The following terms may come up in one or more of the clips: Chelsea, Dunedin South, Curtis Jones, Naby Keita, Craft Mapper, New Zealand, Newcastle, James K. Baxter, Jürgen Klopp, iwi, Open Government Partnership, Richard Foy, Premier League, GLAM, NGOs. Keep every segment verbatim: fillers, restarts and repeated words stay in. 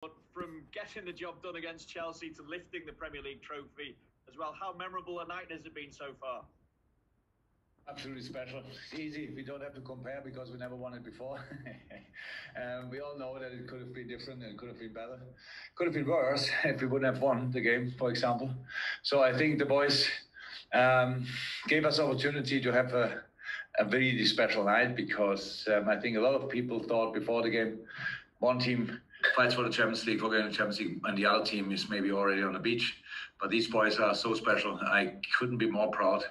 But from getting the job done against Chelsea to lifting the Premier League trophy as well, how memorable a night has it been so far? Absolutely special. It's easy. We don't have to compare because we never won it before. um, we all know that it could have been different and it could have been better. Could have been worse if we wouldn't have won the game, for example. So I think the boys um, gave us opportunity to have a, a really special night because um, I think a lot of people thought before the game, one team fights for the Champions League, for the Champions League, and the other team is maybe already on the beach. But these boys are so special. I couldn't be more proud.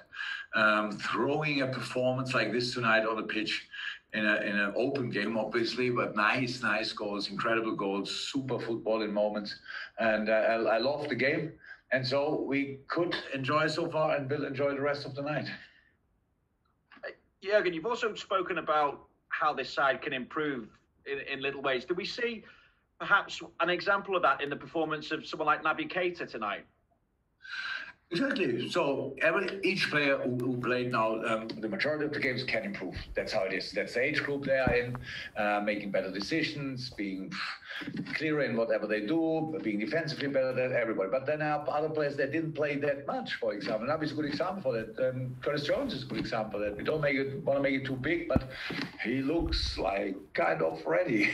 Um, throwing a performance like this tonight on the pitch, in a in an open game, obviously, but nice, nice goals, incredible goals, super footballing moments, and uh, I, I love the game. And so we could enjoy so far, and will enjoy the rest of the night. Jürgen, you've also spoken about how this side can improve In, in little ways. Do we see perhaps an example of that in the performance of someone like Naby Keita tonight? Exactly. So every each player who, who played now, um, the majority of the games can improve. That's how it is. That's the age group they are in, uh, making better decisions, being clearer in whatever they do, being defensively better than everybody. But then there are other players that didn't play that much, for example. Naby is a good example for that. Um, Curtis Jones is a good example for that. We don't make it, want to make it too big, but he looks like kind of ready.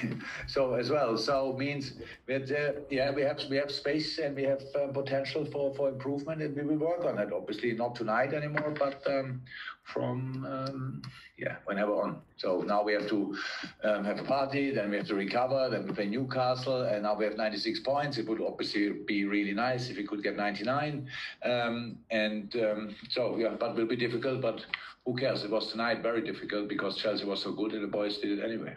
so as well, so means that uh, yeah, we have we have space and we have um, potential for for improvement, and we we work on it, obviously not tonight anymore, but um, from um, yeah, whenever on. So now we have to um, have a party, then we have to recover, then we play Newcastle, and now we have ninety-six points. It would obviously be really nice if we could get ninety-nine, um, and um, so yeah, but will be difficult. But who cares? It was tonight very difficult because Chelsea was so good, and the boys did it anyway.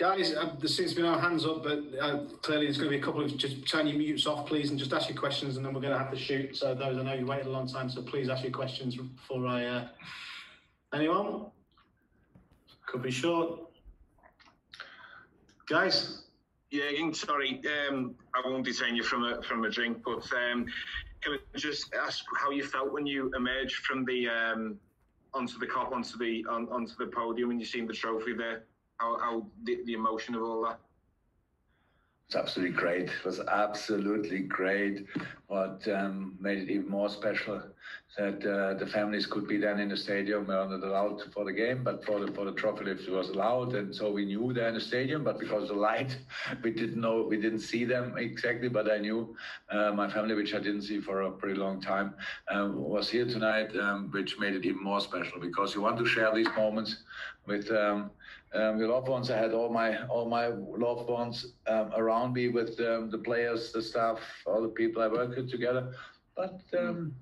Guys, uh, there seems to be no hands up, but uh, clearly there's going to be a couple of just turn your mutes off, please, and just ask your questions, and then we're going to have to shoot. So those, I know you waited a long time, so please ask your questions before I... Uh... Anyone? Could be short. Guys? Yeah, sorry, um, I won't detain you from a, from a drink, but um, can I just ask how you felt when you emerged from the... Um, onto the cop, onto the, on, onto the podium, and you seen the trophy there? How, how the, the emotion of all that? It's absolutely great. It was absolutely great. What um, made it even more special that uh, the families could be then in the stadium. We were not allowed for the game, but for the for the trophy lift it was allowed, and so we knew they're in the stadium. But because of the light, we didn't know, we didn't see them exactly. But I knew uh, my family, which I didn't see for a pretty long time, um, was here tonight, um, which made it even more special because you want to share these moments with um, um, your loved ones. I had all my all my loved ones um, around me, with um, the players, the staff, all the people I work with together. But um,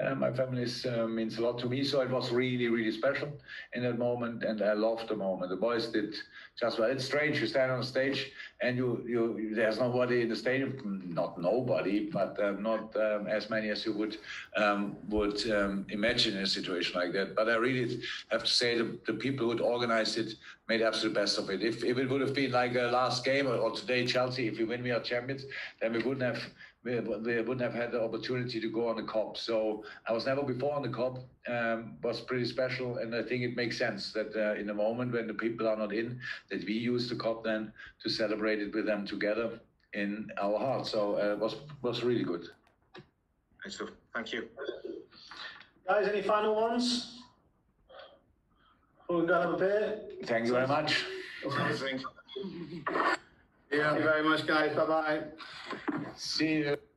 uh, my family uh, means a lot to me, so it was really, really special in that moment, and I loved the moment. The boys did just well. It's strange, you stand on the stage and you, you there's nobody in the stadium, not nobody, but um, not um, as many as you would um, would um, imagine in a situation like that. But I really have to say the, the people who organized it made absolute best of it. If, if it would have been like the last game or, or today, Chelsea, if we win, we are champions, then we wouldn't have we wouldn't have had the opportunity to go on the COP. So I was never before on the COP. Um, was pretty special, and I think it makes sense that uh, in a moment when the people are not in, that we use the COP then to celebrate it with them together in our heart. So uh, it was, was really good. Excellent. Thank you. Guys, any final ones? We'll go have a beer. Thank you very much. Thank you very much, guys. Bye-bye. See you.